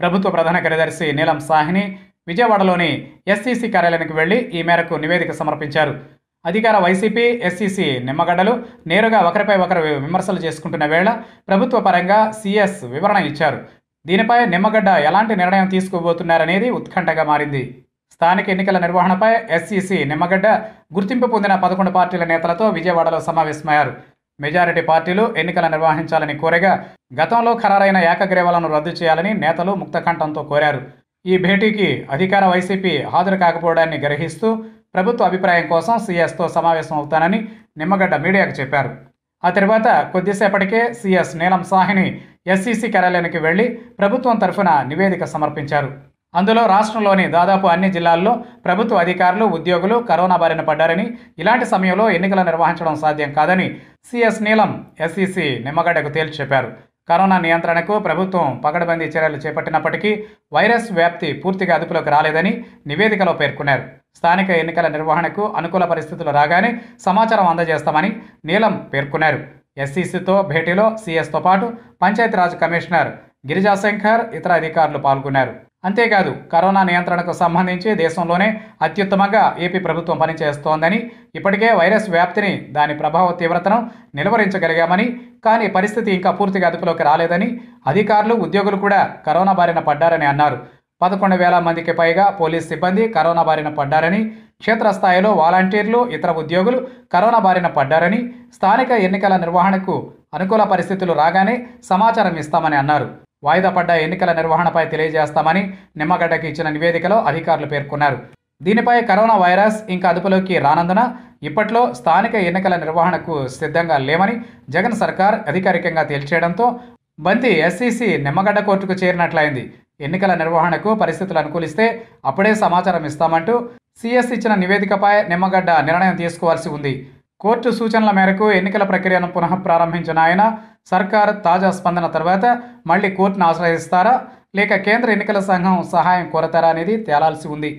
ప్రభుత్వ ప్రధాన కార్యదర్శి నీలం సాహ్ని విజయవాడలోని SCC కార్యాలయానికి వెళ్లి ఈ మేరకు నివేదిక సమర్పించారు. అధికార వైసీపీ SCC నిమ్మగడ్డలు నేరుగా ఒకరిపై ఒకరు విమర్శలు చేసుకుంటున్న వేళ ప్రభుత్వ పరంగా CS వివరణ ఇచ్చారు. దీనిపై నిమ్మగడ్డ ఎలాంటి నిర్ణయం తీసుకోబోతున్నారనేది ఉత్కంఠగా మారింది. స్థానిక ఎన్నికల నిర్వహణపై SCC నిమ్మగడ్డ గుర్తింపు పొందిన 11 పార్టీల నేతలతో విజయవాడలో సమావేశమయ్యారు. మెజారిటీ పార్టీలు ఎన్నికలు నిర్వహించాలని కోరగా గతంలో ఖరారైన ఏకగ్రీవాలను రద్దు చేయాలని నేతలు ముక్తకంఠంతో కోరారు. ఈ భేటీకి అధికార వైసీపీ హాజరు కాకపోవడాన్ని గ్రహిస్తూ ప్రభుత్వ అభిప్రాయం కోసం CS తో సమావేశం అవుతానని నిమ్మగడ్డ మీడియాకు చెప్పారు. ఆ తర్వాత కొద్దిసేపటికే CS నీలం సాహ్ని SCC కార్యాలయానికి వెళ్లి ప్రభుత్వం తరఫున నివేదిక సమర్పించారు. అందులో రాష్ట్రంలోని దాదాపు అన్ని జిల్లాల్లో ప్రభుత్వ అధికారులు, ఉద్యోగులు కరోనా బారిన పడ్డారని, ఇలాంటి సమయంలో ఎన్నికలు నిర్వహించడం సాధ్యం కాదని CS నీలం SCC నిమ్మగడ్డకు తేల్చి చెప్పారు. కరోనా నియంత్రణకు ప్రభుత్వం పకడ్బందీ చర్యలు చేపట్టినప్పటికీ వైరస్ వ్యాప్తి పూర్తిగా అదుపులోకి రాలేదని నివేదికలో పేర్కొన్నారు. స్థానిక ఎన్నికల నిర్వహణకు అనుకూల పరిస్థితులు రాగానే సమాచారం అందజేస్తామని నీలం పేర్కొన్నారు. SCCతో భేటీలో CSతో పాటు పంచాయతీరాజ్ కమిషనర్ గిరిజా శంకర్, ఇతర అధికారులు పాల్గొన్నారు. అంతేకాదు, కరోనా నియంత్రణకు సంబంధించి దేశంలోనే అత్యుత్తమంగా ఏపీ ప్రభుత్వం పనిచేస్తోందని, ఇప్పటికే వైరస్ వ్యాప్తిని, దాని ప్రభావ తీవ్రతను నిలువరించగలిగామని, కానీ పరిస్థితి ఇంకా పూర్తిగా అదుపులోకి రాలేదని, అధికారులు, ఉద్యోగులు కూడా కరోనా బారిన పడ్డారని అన్నారు. 11,000 మందికి పైగా పోలీస్ సిబ్బంది కరోనా బారిన పడ్డారని, క్షేత్రస్థాయిలో వాలంటీర్లు, ఇతర ఉద్యోగులు కరోనా బారిన పడ్డారని, స్థానిక ఎన్నికల నిర్వహణకు అనుకూల పరిస్థితులు రాగానే సమాచారం ఇస్తామని అన్నారు. వాయిదా పడ్డ ఎన్నికల నిర్వహణపై తెలియజేస్తామని నిమ్మగడ్డకి ఇచ్చిన నివేదికలో అధికారులు పేర్కొన్నారు. దీనిపై కరోనా వైరస్ ఇంకా అదుపులోకి రానందున ఇప్పట్లో స్థానిక ఎన్నికల నిర్వహణకు సిద్ధంగా లేమని జగన్ సర్కార్ అధికారికంగా తేల్చేయడంతో బంతి SCC నిమ్మగడ్డ కోర్టుకు చేరినట్లయింది. ఎన్నికల నిర్వహణకు పరిస్థితులు అనుకూలిస్తే అప్పుడే సమాచారం ఇస్తామంటూ CS ఇచ్చిన నివేదికపై నిమ్మగడ్డ నిర్ణయం తీసుకోవాల్సి ఉంది. కోర్టు సూచనల మేరకు ఎన్నికల ప్రక్రియను పునః ప్రారంభించిన ఆయన, సర్కార్ తాజా స్పందన తర్వాత మళ్లీ కోర్టును ఆశ్రయిస్తారా లేక కేంద్ర ఎన్నికల సంఘం సహాయం కోరతారా అనేది తేలాల్సి ఉంది.